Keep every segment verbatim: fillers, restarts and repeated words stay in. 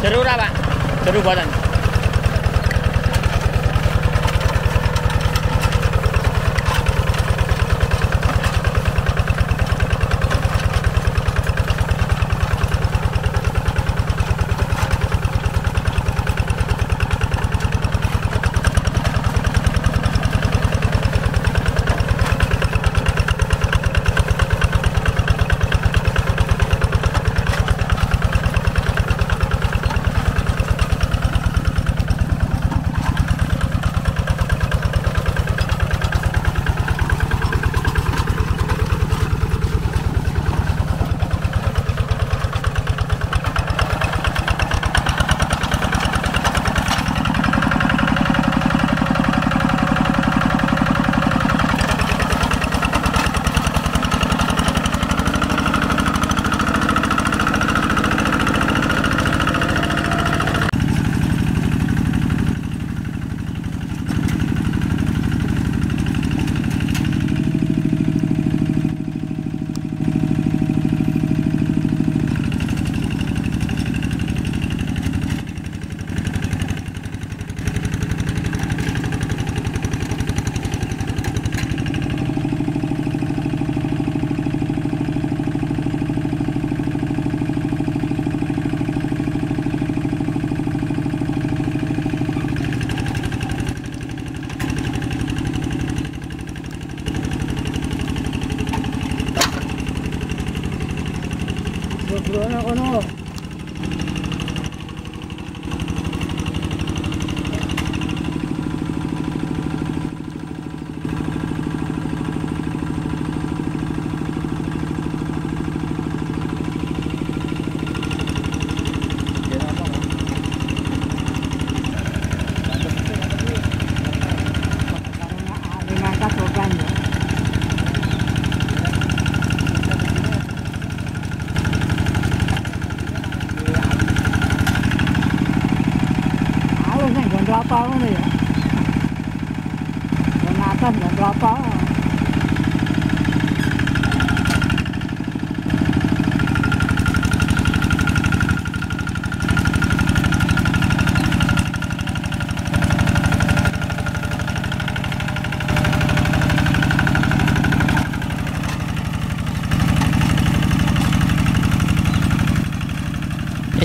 Jeru ora, Pak? Jeru mboten.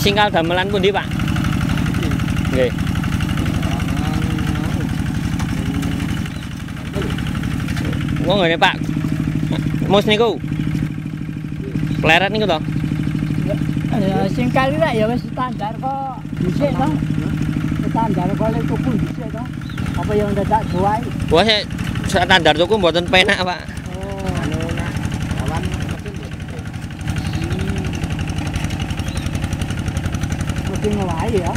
Singkal gamelan pundi, Pak? Nggih. Wong ngene, Pak. Mus niku. Pleret niku to? Ya singkal iki ya wis standar kok. Dhisik to. Standar kok lek tuku dhisik to. Apa yang dadak duwai? Wes standar tuku mboten penak, Pak. Tinggal aja ya.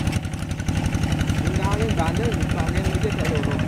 Tinggalin bandel, tinggalin aja kalau.